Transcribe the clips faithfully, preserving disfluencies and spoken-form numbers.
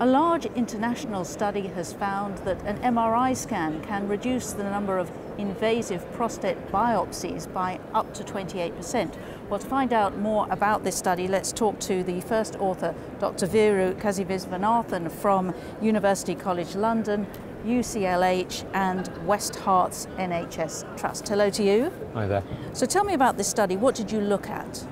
A large international study has found that an M R I scan can reduce the number of invasive prostate biopsies by up to twenty-eight percent. Well, to find out more about this study, let's talk to the first author, Doctor Veeru Kasivisvanathan from University College London, U C L H and West Herts N H S Trust. Hello to you. Hi there. So tell me about this study. What did you look at?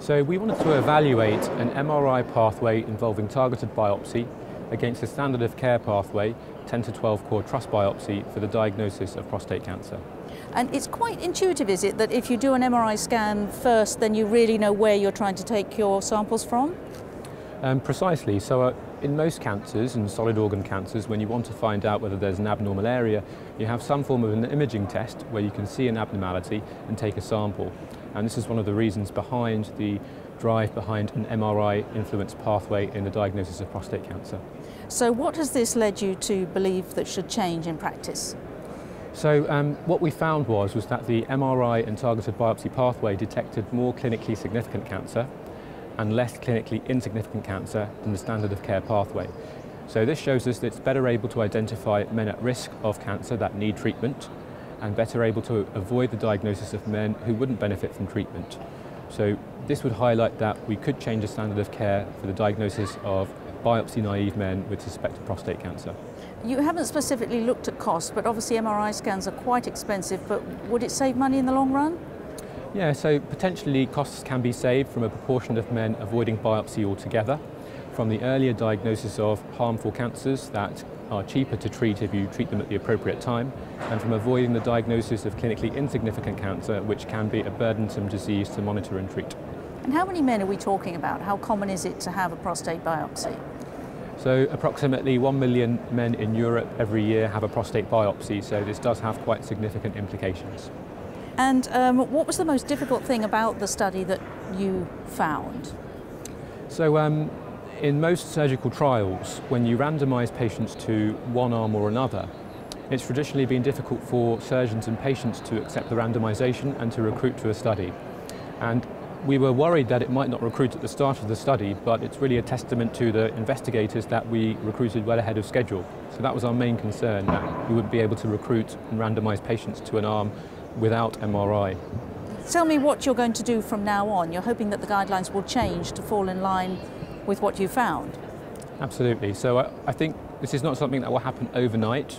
So we wanted to evaluate an M R I pathway involving targeted biopsy against the standard of care pathway, ten to twelve core trust biopsy, for the diagnosis of prostate cancer. And it's quite intuitive, is it, that if you do an M R I scan first, then you really know where you're trying to take your samples from? Um, precisely. So uh, in most cancers, and solid organ cancers, when you want to find out whether there's an abnormal area, you have some form of an imaging test where you can see an abnormality and take a sample. And this is one of the reasons behind the drive behind an M R I influence pathway in the diagnosis of prostate cancer. So what has this led you to believe that should change in practice? So um, what we found was, was that the M R I and targeted biopsy pathway detected more clinically significant cancer and less clinically insignificant cancer than the standard of care pathway. So this shows us that it's better able to identify men at risk of cancer that need treatment, and better able to avoid the diagnosis of men who wouldn't benefit from treatment. So this would highlight that we could change the standard of care for the diagnosis of biopsy-naive men with suspected prostate cancer. You haven't specifically looked at cost, but obviously M R I scans are quite expensive, but would it save money in the long run? Yeah, so potentially costs can be saved from a proportion of men avoiding biopsy altogether, from the earlier diagnosis of harmful cancers that are cheaper to treat if you treat them at the appropriate time, and from avoiding the diagnosis of clinically insignificant cancer, which can be a burdensome disease to monitor and treat. And how many men are we talking about? How common is it to have a prostate biopsy? So approximately one million men in Europe every year have a prostate biopsy, so this does have quite significant implications. And um, what was the most difficult thing about the study that you found? So um, in most surgical trials, when you randomise patients to one arm or another, it's traditionally been difficult for surgeons and patients to accept the randomisation and to recruit to a study. And we were worried that it might not recruit at the start of the study, but it's really a testament to the investigators that we recruited well ahead of schedule. So that was our main concern, that we wouldn't be able to recruit and randomise patients to an arm without M R I. Tell me what you're going to do from now on. You're hoping that the guidelines will change to fall in line with what you found? Absolutely. So I, I think this is not something that will happen overnight.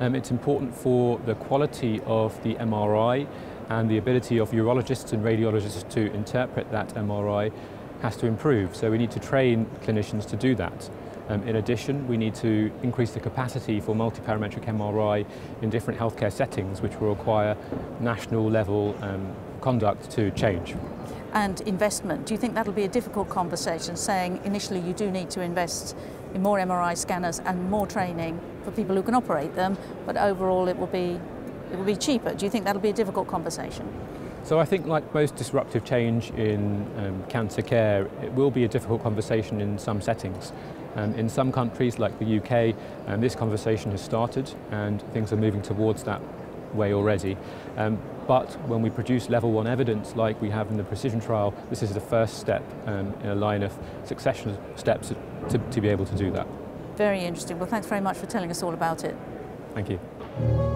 Um, it's important for the quality of the M R I, and the ability of urologists and radiologists to interpret that M R I has to improve. So we need to train clinicians to do that. Um, in addition, we need to increase the capacity for multiparametric M R I in different healthcare settings, which will require national level um, conduct to change. And investment. Do you think that'll be a difficult conversation, saying initially you do need to invest in more M R I scanners and more training for people who can operate them, but overall it will be, it will be cheaper? Do you think that'll be a difficult conversation? So I think, like most disruptive change in um, cancer care, it will be a difficult conversation in some settings. Um, in some countries, like the U K, um, this conversation has started and things are moving towards that way already. Um, but when we produce level one evidence like we have in the precision trial, this is the first step um, in a line of succession steps to, to be able to do that. Very interesting. Well, thanks very much for telling us all about it. Thank you.